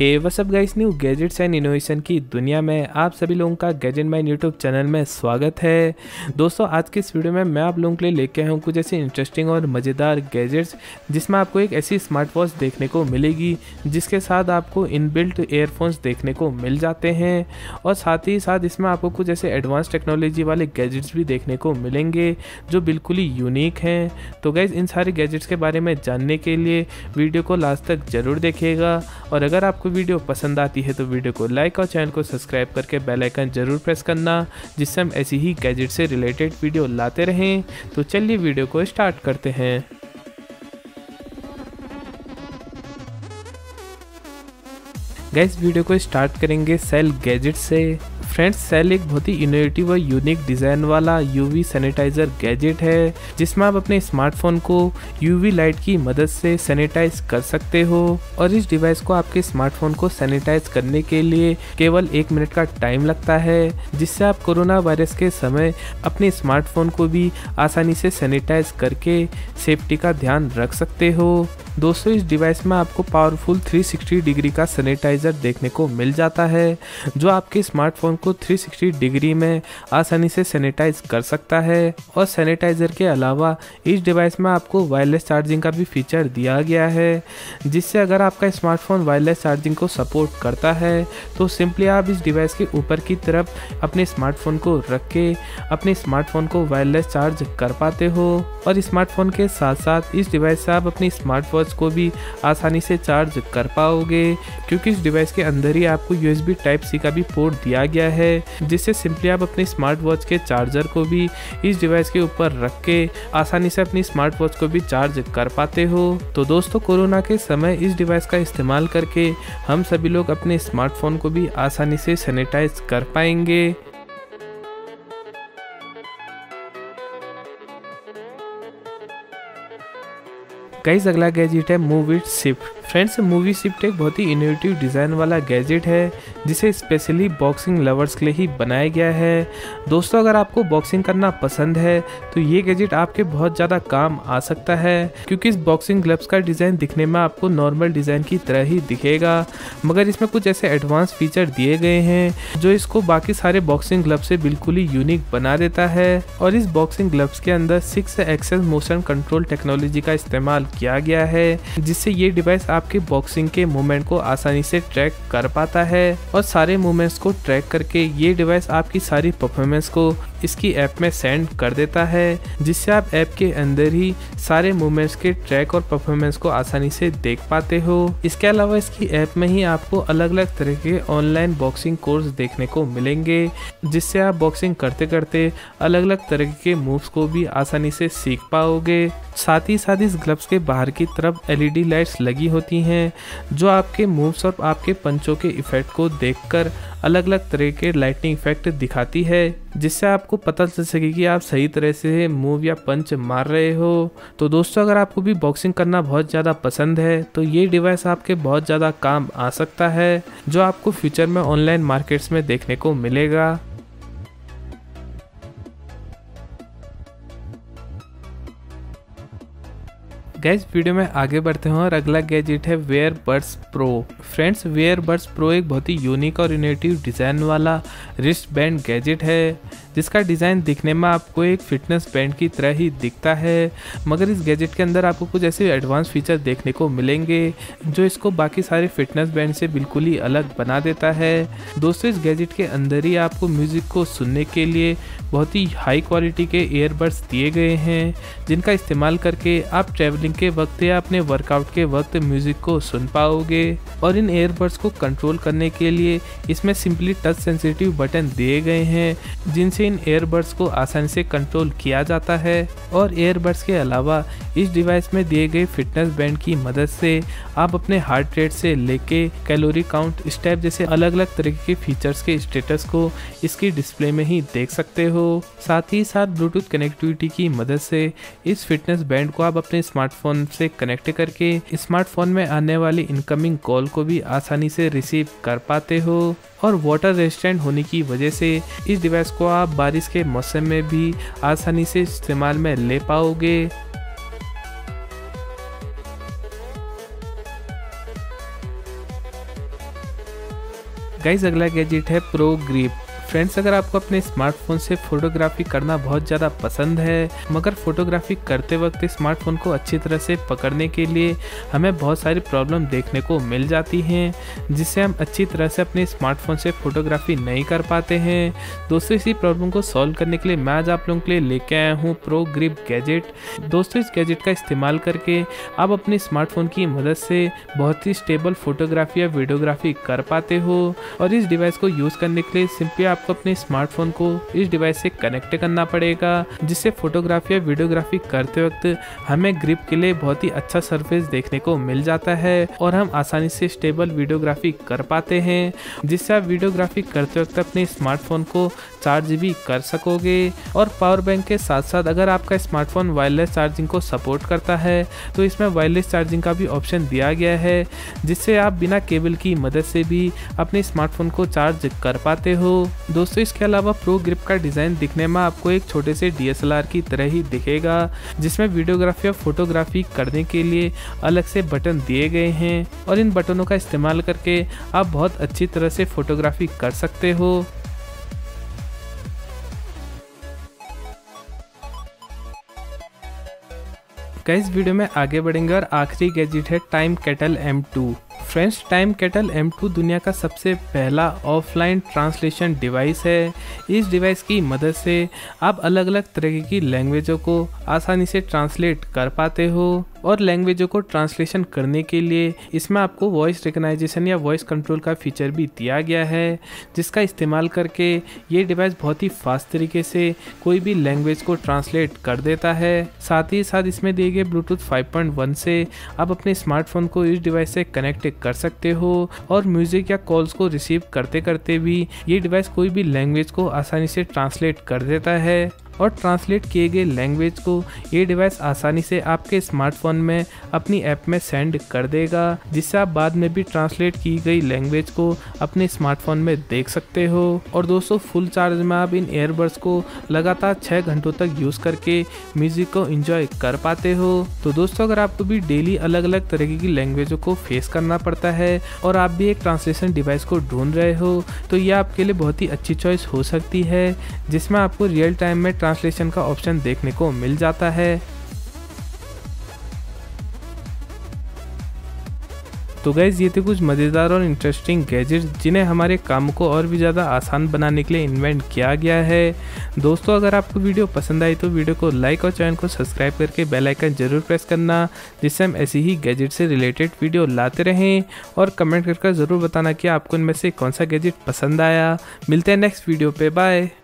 Hey what's up guys, new gadgets and innovation की दुनिया में आप सभी लोगों का गैजेट माइंड यूट्यूब चैनल में स्वागत है। दोस्तों, आज की इस वीडियो में मैं आप लोगों के लिए लेके आया हूँ कुछ ऐसे इंटरेस्टिंग और मज़ेदार गैजेट्स जिसमें आपको एक ऐसी स्मार्ट वॉच देखने को मिलेगी जिसके साथ आपको इनबिल्ट ईयरफोन्स देखने को मिल जाते हैं और साथ ही साथ इसमें आपको कुछ ऐसे एडवांस टेक्नोलॉजी वाले गैजेट्स भी देखने को मिलेंगे जो बिल्कुल ही यूनिक हैं। तो गाइस, इन सारे गैजेट्स के बारे में जानने के लिए वीडियो को लास्ट तक ज़रूर देखिएगा और अगर आपको वीडियो पसंद आती है तो वीडियो को लाइक और चैनल को सब्सक्राइब करके बेल आइकन जरूर प्रेस करना, जिससे हम ऐसी ही गैजेट से रिलेटेड वीडियो लाते रहें। तो चलिए वीडियो को स्टार्ट करते हैं। गाइस, वीडियो को स्टार्ट करेंगे सेल गैजेट से। फ्रेंड्स, सेल एक बहुत ही इनोवेटिव और यूनिक डिज़ाइन वाला यूवी सैनिटाइज़र गैजेट है जिसमें आप अपने स्मार्टफोन को यूवी लाइट की मदद से सैनिटाइज कर सकते हो और इस डिवाइस को आपके स्मार्टफोन को सैनिटाइज करने के लिए केवल 1 मिनट का टाइम लगता है, जिससे आप कोरोना वायरस के समय अपने स्मार्टफोन को भी आसानी से सैनिटाइज करके सेफ्टी का ध्यान रख सकते हो। दोस्तों, इस डिवाइस में आपको पावरफुल 360 डिग्री का सैनिटाइज़र देखने को मिल जाता है जो आपके स्मार्टफोन को 360 डिग्री में आसानी से सैनिटाइज कर सकता है और सैनिटाइज़र के अलावा इस डिवाइस में आपको वायरलेस चार्जिंग का भी फीचर दिया गया है, जिससे अगर आपका स्मार्टफोन वायरलेस चार्जिंग को सपोर्ट करता है तो सिंपली आप इस डिवाइस के ऊपर की तरफ अपने स्मार्टफोन को रख के अपने स्मार्टफोन को वायरलेस चार्ज कर पाते हो और स्मार्टफोन के साथ साथ इस डिवाइस से आप अपनी स्मार्टवॉच को भी आसानी से चार्ज कर पाओगे, क्योंकि इस डिवाइस के अंदर ही आपको USB टाइप C का भी पोर्ट दिया गया है, जिससे सिंपली आप अपने स्मार्ट वॉच के चार्जर को भी इस डिवाइस के ऊपर रख के आसानी से अपनी स्मार्ट वॉच को भी चार्ज कर पाते हो। तो दोस्तों, कोरोना के समय इस डिवाइस का इस्तेमाल करके हम सभी लोग अपने स्मार्टफोन को भी आसानी से सैनिटाइज कर पाएंगे। गाइस, अगला गैजेट है move it swift. Friends, move it swift एक बहुत ही इनोवेटिव डिज़ाइन वाला गैजेट है जिसे स्पेशली बॉक्सिंग लवर्स के लिए ही बनाया गया है। दोस्तों, अगर आपको बॉक्सिंग करना पसंद है तो ये गैजेट आपके बहुत ज़्यादा काम आ सकता है, क्योंकि इस बॉक्सिंग ग्लव्स का डिज़ाइन दिखने में आपको नॉर्मल डिज़ाइन की तरह ही दिखेगा, मगर इसमें कुछ ऐसे एडवांस फीचर दिए गए हैं जो इसको बाकी सारे बॉक्सिंग ग्लव से बिल्कुल ही यूनिक बना देता है। और इस बॉक्सिंग ग्लव्स के अंदर 6 एक्सेस मोशन कंट्रोल टेक्नोलॉजी का इस्तेमाल किया गया है, जिससे ये डिवाइस आपके बॉक्सिंग के मूवमेंट को आसानी से ट्रैक कर पाता है और सारे मूवमेंट्स को ट्रैक करके ये डिवाइस आपकी सारी परफॉर्मेंस को इसकी ऐप में सेंड कर देता है, जिससे आप ऐप के अंदर ही सारे मूवमेंट्स के ट्रैक और परफॉर्मेंस को आसानी से देख पाते हो। इसके अलावा इसकी ऐप में ही आपको अलग अलग तरह के ऑनलाइन बॉक्सिंग कोर्स देखने को मिलेंगे, जिससे आप बॉक्सिंग करते करते अलग अलग तरह के मूव्स को भी आसानी से सीख पाओगे। साथ ही साथ इस ग्लव्स के बाहर की तरफ LED लाइट्स लगी होती हैं जो आपके मूव्स और आपके पंचों के इफेक्ट को देखकर अलग अलग तरह के लाइटनिंग इफेक्ट दिखाती है, जिससे आपको पता चल सके कि आप सही तरह से मूव या पंच मार रहे हो। तो दोस्तों, अगर आपको भी बॉक्सिंग करना बहुत ज़्यादा पसंद है तो ये डिवाइस आपके बहुत ज़्यादा काम आ सकता है, जो आपको फ्यूचर में ऑनलाइन मार्केट्स में देखने को मिलेगा। गाइस, वीडियो में आगे बढ़ते हैं और अगला गैजेट है wearbuds pro. Friends, wearbuds pro एक बहुत ही यूनिक और इनोवेटिव डिज़ाइन वाला रिस्ट बैंड गैजेट है, जिसका डिज़ाइन दिखने में आपको एक फिटनेस बैंड की तरह ही दिखता है, मगर इस गैजेट के अंदर आपको कुछ ऐसे एडवांस फीचर देखने को मिलेंगे जो इसको बाकी सारे फिटनेस बैंड से बिल्कुल ही अलग बना देता है। दोस्तों, इस गैजेट के अंदर ही आपको म्यूज़िक को सुनने के लिए बहुत ही हाई क्वालिटी के ईयरबड्स दिए गए हैं, जिनका इस्तेमाल करके आप ट्रैवलिंग के वक्त या अपने वर्कआउट के वक्त म्यूजिक को सुन पाओगे। और इन ईयरबड्स को कंट्रोल करने के लिए इसमें सिंपली टच सेंसिटिव बटन दिए गए हैं, जिनसे इन ईयरबड्स को आसानी से कंट्रोल किया जाता है। और ईयरबड्स के अलावा इस डिवाइस में दिए गए फिटनेस बैंड की मदद से आप अपने हार्ट रेट से लेके कैलोरी काउंट, स्टेप जैसे अलग अलग तरीके के फीचर्स के स्टेटस को इसकी डिस्प्ले में ही देख सकते हो। साथ ही साथ ब्लूटूथ कनेक्टिविटी की मदद से इस फिटनेस बैंड को आप अपने स्मार्टफोन से कनेक्ट करके स्मार्टफोन में आने वाली इनकमिंग कॉल को भी आसानी से रिसीव कर पाते हो। और वाटर रेजिस्टेंट होने की वजह से इस डिवाइस को आप बारिश के मौसम में भी आसानी से इस्तेमाल में ले पाओगे। गाइज अगला गैजेट है प्रो ग्रिप। फ्रेंड्स अगर आपको अपने स्मार्टफोन से फोटोग्राफी करना बहुत ज़्यादा पसंद है मगर फोटोग्राफी करते वक्त स्मार्टफोन को अच्छी तरह से पकड़ने के लिए हमें बहुत सारी प्रॉब्लम देखने को मिल जाती हैं जिससे हम अच्छी तरह से अपने स्मार्टफोन से फोटोग्राफी नहीं कर पाते हैं। दोस्तों इसी प्रॉब्लम को सॉल्व करने के लिए मैं आज आप लोगों के लिए लेके आया हूँ प्रो ग्रिप गैजेट। दोस्तों इस गैजेट का इस्तेमाल करके आप अपने स्मार्टफोन की मदद से बहुत ही स्टेबल फोटोग्राफी या वीडियोग्राफी कर पाते हो। और इस डिवाइस को यूज़ करने के लिए सिंपली आपको अपने स्मार्टफोन को इस डिवाइस से कनेक्ट करना पड़ेगा जिससे फोटोग्राफी या वीडियोग्राफी करते वक्त हमें ग्रिप के लिए बहुत ही अच्छा सरफेस देखने को मिल जाता है और हम आसानी से स्टेबल वीडियोग्राफी कर पाते हैं जिससे आप वीडियोग्राफी करते वक्त अपने स्मार्टफोन को चार्ज भी कर सकोगे। और पावर बैंक के साथ साथ अगर आपका स्मार्टफोन वायरलेस चार्जिंग को सपोर्ट करता है तो इसमें वायरलेस चार्जिंग का भी ऑप्शन दिया गया है जिससे आप बिना केबल की मदद से भी अपने स्मार्टफोन को चार्ज कर पाते हो। दोस्तों इसके अलावा प्रो ग्रिप का डिज़ाइन दिखने में आपको एक छोटे से DSLR की तरह ही दिखेगा जिसमें वीडियोग्राफी और फोटोग्राफी करने के लिए अलग से बटन दिए गए हैं और इन बटनों का इस्तेमाल करके आप बहुत अच्छी तरह से फोटोग्राफी कर सकते हो। गाइस वीडियो में आगे बढ़ेंगे और आखिरी गैजेट है टाइमकेटल M2। फ्रेंड्स टाइमकेटल M2 दुनिया का सबसे पहला ऑफलाइन ट्रांसलेशन डिवाइस है। इस डिवाइस की मदद से आप अलग अलग तरह की लैंग्वेजों को आसानी से ट्रांसलेट कर पाते हो और लैंग्वेजों को ट्रांसलेशन करने के लिए इसमें आपको वॉइस रिकग्नाइजेशन या वॉइस कंट्रोल का फीचर भी दिया गया है जिसका इस्तेमाल करके ये डिवाइस बहुत ही फास्ट तरीके से कोई भी लैंग्वेज को ट्रांसलेट कर देता है। साथ ही साथ इसमें दिए गए ब्लूटूथ 5.1 से आप अपने स्मार्टफोन को इस डिवाइस से कनेक्ट कर सकते हो और म्यूजिक या कॉल्स को रिसीव करते करते भी ये डिवाइस कोई भी लैंग्वेज को आसानी से ट्रांसलेट कर देता है और ट्रांसलेट किए गए लैंग्वेज को ये डिवाइस आसानी से आपके स्मार्टफोन में अपनी ऐप में सेंड कर देगा जिससे आप बाद में भी ट्रांसलेट की गई लैंग्वेज को अपने स्मार्टफोन में देख सकते हो। और दोस्तों फुल चार्ज में आप इन एयरबड्स को लगातार 6 घंटों तक यूज़ करके म्यूज़िक को एंजॉय कर पाते हो। तो दोस्तों अगर आपको भी डेली अलग अलग तरह की लैंग्वेजों को फेस करना पड़ता है और आप भी एक ट्रांसलेशन डिवाइस को ढूंढ रहे हो तो यह आपके लिए बहुत ही अच्छी चॉइस हो सकती है जिसमें आपको रियल टाइम में ट्रांसलेशन का ऑप्शन देखने को मिल जाता है। तो गाइज ये थे कुछ मज़ेदार और इंटरेस्टिंग गैजेट्स जिन्हें हमारे काम को और भी ज़्यादा आसान बनाने के लिए इन्वेंट किया गया है। दोस्तों अगर आपको वीडियो पसंद आई तो वीडियो को लाइक और चैनल को सब्सक्राइब करके बेल आइकन जरूर प्रेस करना जिससे हम ऐसी ही गैजेट से रिलेटेड वीडियो लाते रहें। और कमेंट करके ज़रूर बताना कि आपको इनमें से कौन सा गैजेट पसंद आया। मिलते हैं नेक्स्ट वीडियो पे, बाय।